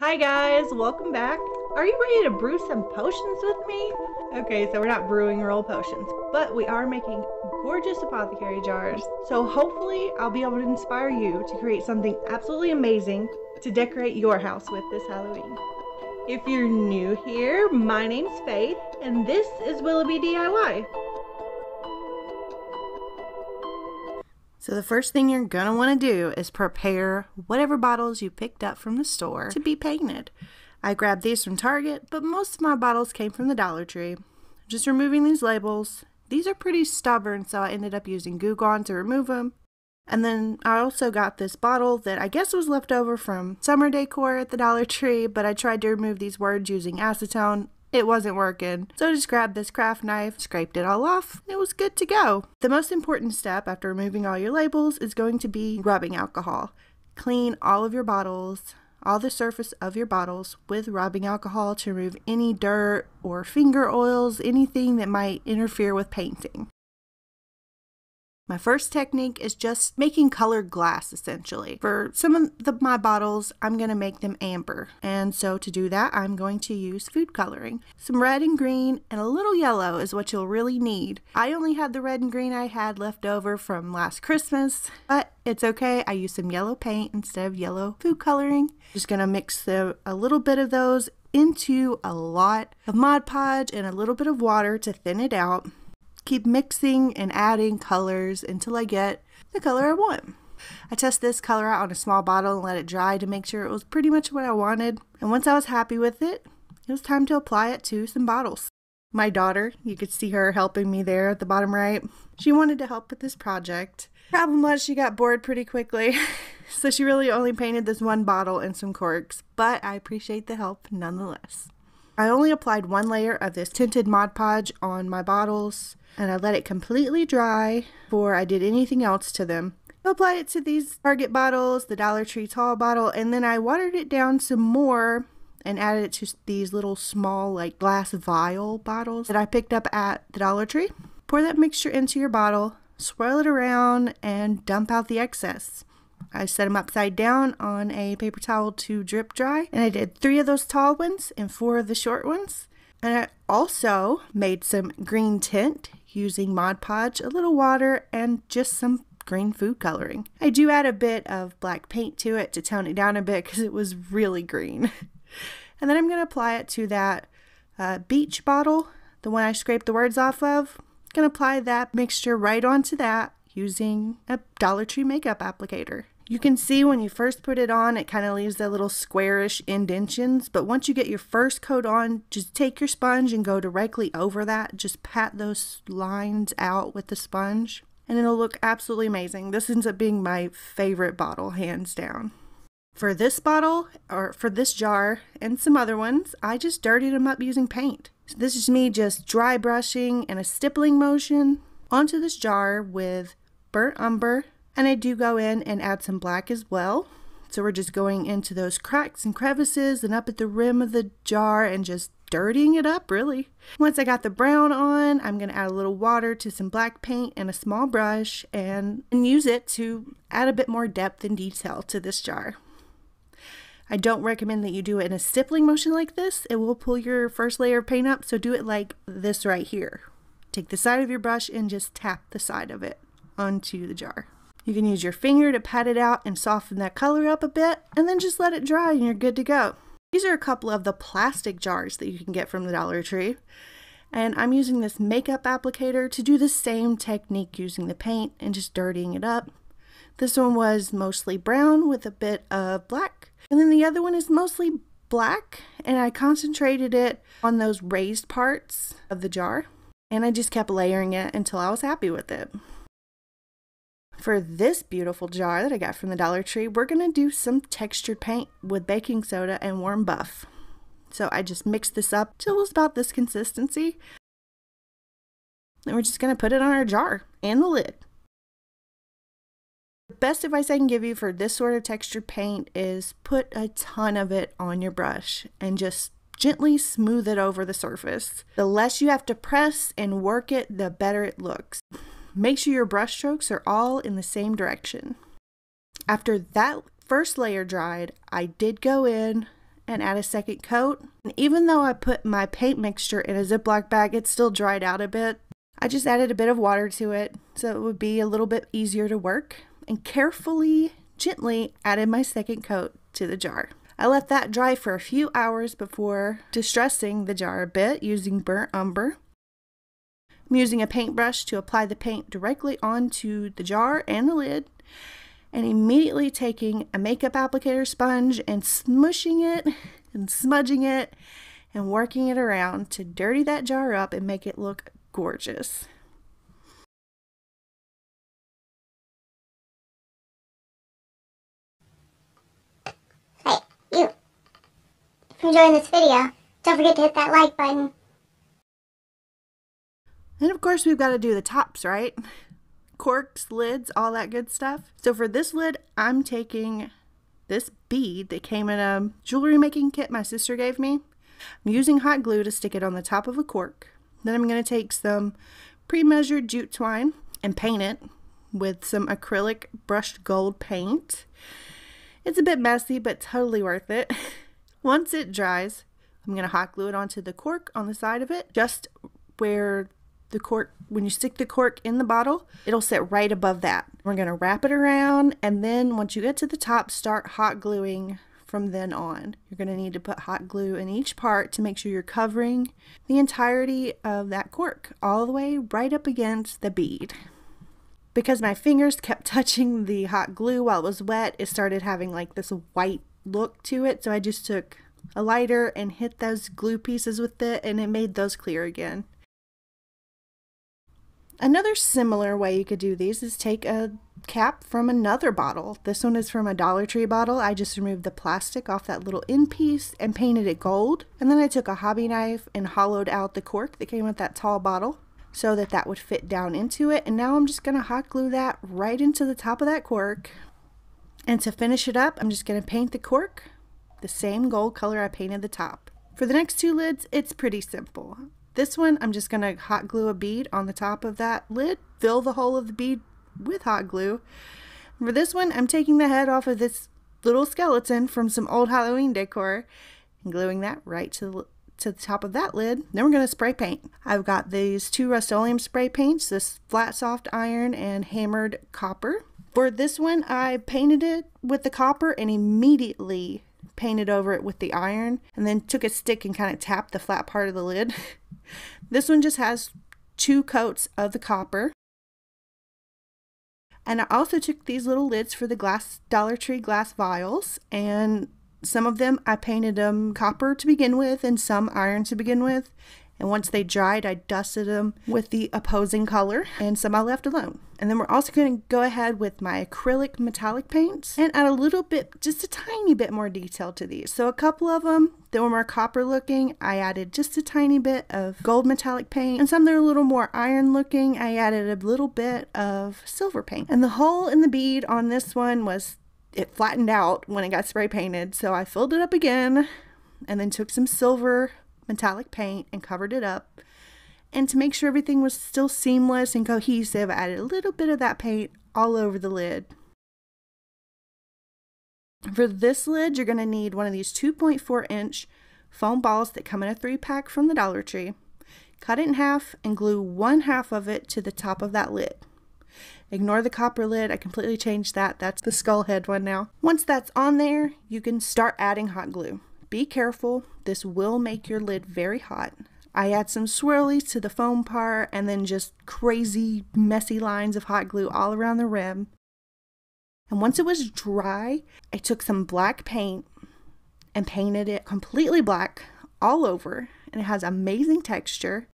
Hi guys, welcome back. Are you ready to brew some potions with me? Okay, so we're not brewing real potions, but we are making gorgeous apothecary jars. So hopefully I'll be able to inspire you to create something absolutely amazing to decorate your house with this Halloween. If you're new here, my name's Faith and this is Willoughby DIY. So the first thing you're going to want to do is prepare whatever bottles you picked up from the store to be painted. I grabbed these from Target, but most of my bottles came from the Dollar Tree. Just removing these labels. These are pretty stubborn, so I ended up using Goo Gone to remove them. And then I also got this bottle that I guess was left over from summer decor at the Dollar Tree, but I tried to remove these words using acetone. It wasn't working, so I just grabbed this craft knife, scraped it all off, and it was good to go. The most important step after removing all your labels is going to be rubbing alcohol. Clean all of your bottles, all the surface of your bottles with rubbing alcohol to remove any dirt or finger oils, anything that might interfere with painting. My first technique is just making colored glass, essentially. For some of my bottles, I'm going to make them amber. And so to do that, I'm going to use food coloring. Some red and green and a little yellow is what you'll really need. I only had the red and green I had left over from last Christmas, but it's okay. I used some yellow paint instead of yellow food coloring. Just going to mix a little bit of those into a lot of Mod Podge and a little bit of water to thin it out. Keep mixing and adding colors until I get the color I want. I test this color out on a small bottle and let it dry to make sure it was pretty much what I wanted. And once I was happy with it, it was time to apply it to some bottles. My daughter, you could see her helping me there at the bottom right. She wanted to help with this project. Problem was she got bored pretty quickly, so she really only painted this one bottle and some corks, but I appreciate the help nonetheless. I only applied one layer of this tinted Mod Podge on my bottles and I let it completely dry before I did anything else to them. I applied it to these Target bottles, the Dollar Tree tall bottle, and then I watered it down some more and added it to these little small like glass vial bottles that I picked up at the Dollar Tree. Pour that mixture into your bottle, swirl it around, and dump out the excess. I set them upside down on a paper towel to drip dry, and I did 3 of those tall ones and 4 of the short ones. And I also made some green tint using Mod Podge, a little water, and just some green food coloring. I do add a bit of black paint to it to tone it down a bit because it was really green. And then I'm going to apply it to that beach bottle, the one I scraped the words off of. I'm going to apply that mixture right onto that using a Dollar Tree makeup applicator. You can see when you first put it on, it kind of leaves the little squarish indentions, but once you get your first coat on, just take your sponge and go directly over that. Just pat those lines out with the sponge, and it'll look absolutely amazing. This ends up being my favorite bottle, hands down. For this bottle, or for this jar, and some other ones, I just dirtied them up using paint. So this is me just dry brushing and a stippling motion onto this jar with burnt umber. And I do go in and add some black as well. So we're just going into those cracks and crevices and up at the rim of the jar and just dirtying it up, really. Once I got the brown on, I'm going to add a little water to some black paint and a small brush and use it to add a bit more depth and detail to this jar. I don't recommend that you do it in a stippling motion like this. It will pull your first layer of paint up, so do it like this right here. Take the side of your brush and just tap the side of it onto the jar. You can use your finger to pat it out and soften that color up a bit, and then just let it dry and you're good to go. These are a couple of the plastic jars that you can get from the Dollar Tree, and I'm using this makeup applicator to do the same technique using the paint and just dirtying it up. This one was mostly brown with a bit of black, and then the other one is mostly black, and I concentrated it on those raised parts of the jar, and I just kept layering it until I was happy with it. For this beautiful jar that I got from the Dollar Tree, we're going to do some textured paint with baking soda and warm buff. So I just mixed this up till it was about this consistency. And we're just going to put it on our jar and the lid. The best advice I can give you for this sort of textured paint is put a ton of it on your brush and just gently smooth it over the surface. The less you have to press and work it, the better it looks. Make sure your brush strokes are all in the same direction. After that first layer dried, I did go in and add a second coat. And even though I put my paint mixture in a Ziploc bag, it still dried out a bit. I just added a bit of water to it so it would be a little bit easier to work, and carefully, gently added my second coat to the jar. I left that dry for a few hours before distressing the jar a bit using burnt umber. I'm using a paintbrush to apply the paint directly onto the jar and the lid, and immediately taking a makeup applicator sponge and smushing it and smudging it and working it around to dirty that jar up and make it look gorgeous. Hey, you! If you're enjoying this video, don't forget to hit that like button. And of course we've got to do the tops, right? Corks, lids, all that good stuff. So for this lid, I'm taking this bead that came in a jewelry making kit my sister gave me. I'm using hot glue to stick it on the top of a cork. Then I'm going to take some pre-measured jute twine and paint it with some acrylic brushed gold paint. It's a bit messy, but totally worth it. Once it dries, I'm going to hot glue it onto the cork on the side of it, just where the cork, when you stick the cork in the bottle, it'll sit right above that. We're going to wrap it around, and then once you get to the top, start hot gluing from then on. You're going to need to put hot glue in each part to make sure you're covering the entirety of that cork all the way right up against the bead. Because my fingers kept touching the hot glue while it was wet, it started having like this white look to it, so I just took a lighter and hit those glue pieces with it, and it made those clear again. Another similar way you could do these is take a cap from another bottle. This one is from a Dollar Tree bottle. I just removed the plastic off that little end piece and painted it gold. And then I took a hobby knife and hollowed out the cork that came with that tall bottle so that that would fit down into it. And now I'm just going to hot glue that right into the top of that cork. And to finish it up, I'm just going to paint the cork the same gold color I painted the top. For the next two lids, it's pretty simple. This one, I'm just going to hot glue a bead on the top of that lid, fill the hole of the bead with hot glue. For this one, I'm taking the head off of this little skeleton from some old Halloween decor and gluing that right to the top of that lid. Then we're going to spray paint. I've got these two Rust-Oleum spray paints, this flat soft iron and hammered copper. For this one, I painted it with the copper and immediately painted over it with the iron, and then took a stick and kind of tapped the flat part of the lid. This one just has two coats of the copper. And I also took these little lids for the glass Dollar Tree glass vials, and some of them I painted them copper to begin with and some iron to begin with, and once they dried I dusted them with the opposing color, and some I left alone. And then we're also going to go ahead with my acrylic metallic paints and add a little bit, just a tiny bit more detail to these. So a couple of them that were more copper looking, I added just a tiny bit of gold metallic paint, and some that are a little more iron looking, I added a little bit of silver paint. And the hole in the bead on this one was, it flattened out when it got spray painted, so I filled it up again and then took some silver metallic paint and covered it up. And to make sure everything was still seamless and cohesive, I added a little bit of that paint all over the lid. For this lid, you're going to need one of these 2.4 inch foam balls that come in a 3-pack from the Dollar Tree. Cut it in half and glue one half of it to the top of that lid. Ignore the copper lid, I completely changed that. That's the skull head one now. Once that's on there, you can start adding hot glue. Be careful, this will make your lid very hot. I add some swirlies to the foam part and then just crazy messy lines of hot glue all around the rim. And once it was dry, I took some black paint and painted it completely black all over, and it has amazing texture.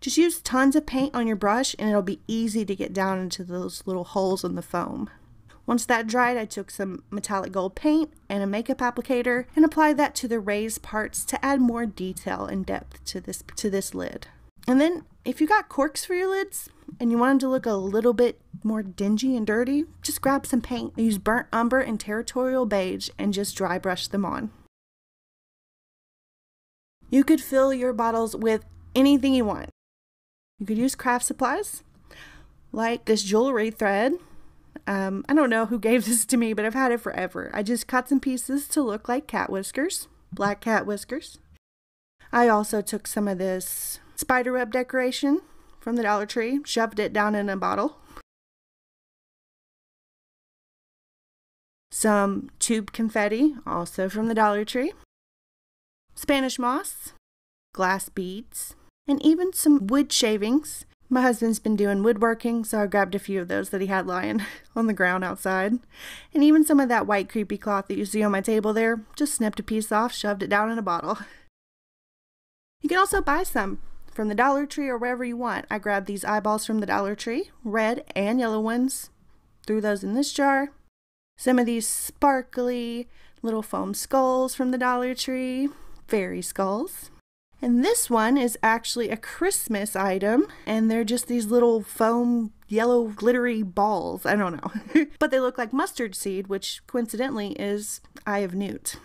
Just use tons of paint on your brush and it'll be easy to get down into those little holes in the foam. Once that dried, I took some metallic gold paint and a makeup applicator and applied that to the raised parts to add more detail and depth to this lid. And then if you got corks for your lids and you want them to look a little bit more dingy and dirty, just grab some paint. I use burnt umber and territorial beige and just dry brush them on. You could fill your bottles with anything you want. You could use craft supplies like this jewelry thread. I don't know who gave this to me, but I've had it forever. I just cut some pieces to look like cat whiskers, black cat whiskers. I also took some of this spiderweb decoration from the Dollar Tree, shoved it down in a bottle. Some tube confetti, also from the Dollar Tree. Spanish moss, glass beads, and even some wood shavings. My husband's been doing woodworking, so I grabbed a few of those that he had lying on the ground outside. And even some of that white creepy cloth that you see on my table there, just snipped a piece off, shoved it down in a bottle. You can also buy some from the Dollar Tree or wherever you want. I grabbed these eyeballs from the Dollar Tree, red and yellow ones, threw those in this jar. Some of these sparkly little foam skulls from the Dollar Tree, fairy skulls. And this one is actually a Christmas item, and they're just these little foam yellow glittery balls. I don't know. But they look like mustard seed, which coincidentally is Eye of Newt.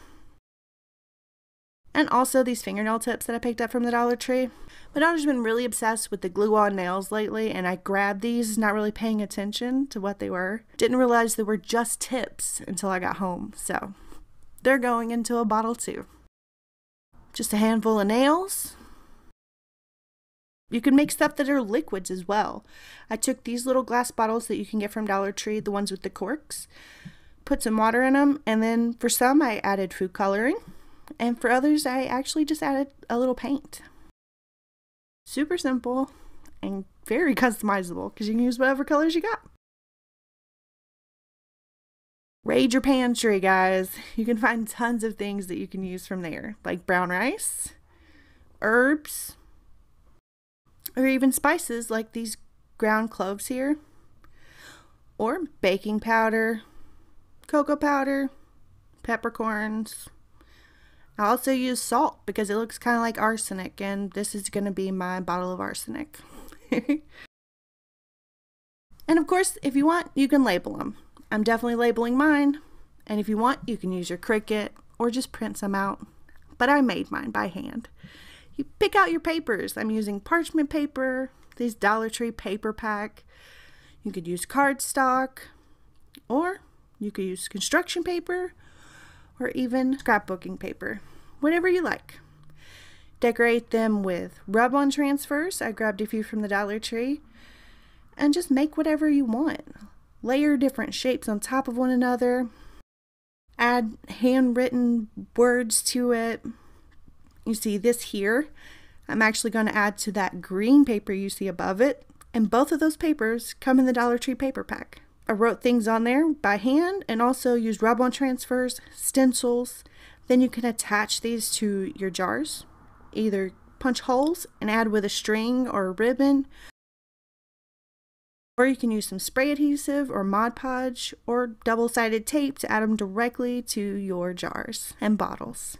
And also these fingernail tips that I picked up from the Dollar Tree. My daughter's been really obsessed with the glue-on nails lately, and I grabbed these, not really paying attention to what they were. Didn't realize they were just tips until I got home, so they're going into a bottle too. Just a handful of nails. You can make stuff that are liquids as well. I took these little glass bottles that you can get from Dollar Tree, the ones with the corks, put some water in them, and then for some I added food coloring. And for others, I actually just added a little paint. Super simple and very customizable because you can use whatever colors you got. Raid your pantry, guys. You can find tons of things that you can use from there, like brown rice, herbs, or even spices like these ground cloves here, or baking powder, cocoa powder, peppercorns. I also use salt because it looks kind of like arsenic, and this is going to be my bottle of arsenic. And of course, if you want, you can label them. I'm definitely labeling mine, and if you want, you can use your Cricut or just print some out, but I made mine by hand. You pick out your papers. I'm using parchment paper, these Dollar Tree paper pack. You could use cardstock, or you could use construction paper, or even scrapbooking paper, whatever you like. Decorate them with rub-on transfers. I grabbed a few from the Dollar Tree, and just make whatever you want. Layer different shapes on top of one another. Add handwritten words to it. You see this here? I'm actually going to add to that green paper you see above it, and both of those papers come in the Dollar Tree paper pack. I wrote things on there by hand and also used rub-on transfers, stencils. Then you can attach these to your jars. Either punch holes and add with a string or a ribbon. Or you can use some spray adhesive or Mod Podge or double-sided tape to add them directly to your jars and bottles.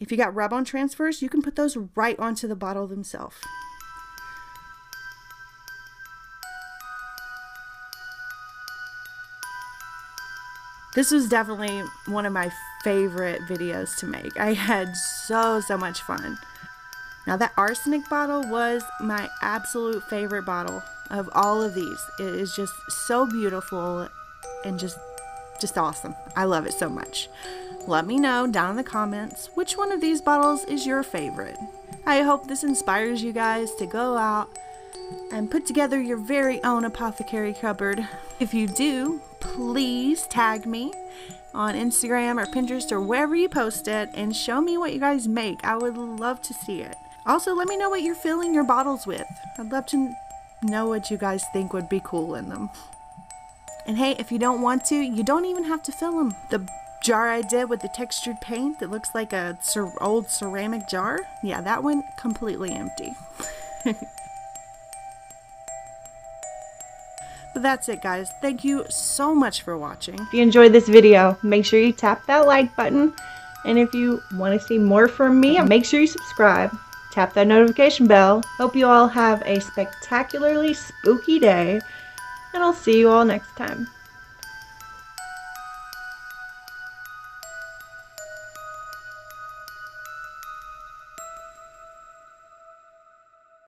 If you got rub-on transfers, you can put those right onto the bottle themselves. This was definitely one of my favorite videos to make. I had so much fun. Now that arsenic bottle was my absolute favorite bottle of all of these. It is just so beautiful and just awesome. I love it so much. Let me know down in the comments which one of these bottles is your favorite. I hope this inspires you guys to go out and put together your very own apothecary cupboard. If you do, please tag me on Instagram or Pinterest or wherever you post it and show me what you guys make. I would love to see it. Also, let me know what you're filling your bottles with. I'd love to know what you guys think would be cool in them. And hey, if you don't want to, you don't even have to fill them. The jar I did with the textured paint that looks like an old ceramic jar, yeah, that one completely empty. But that's it, guys. Thank you so much for watching. If you enjoyed this video, make sure you tap that like button. And if you want to see more from me, make sure you subscribe. Tap that notification bell. Hope you all have a spectacularly spooky day. And I'll see you all next time.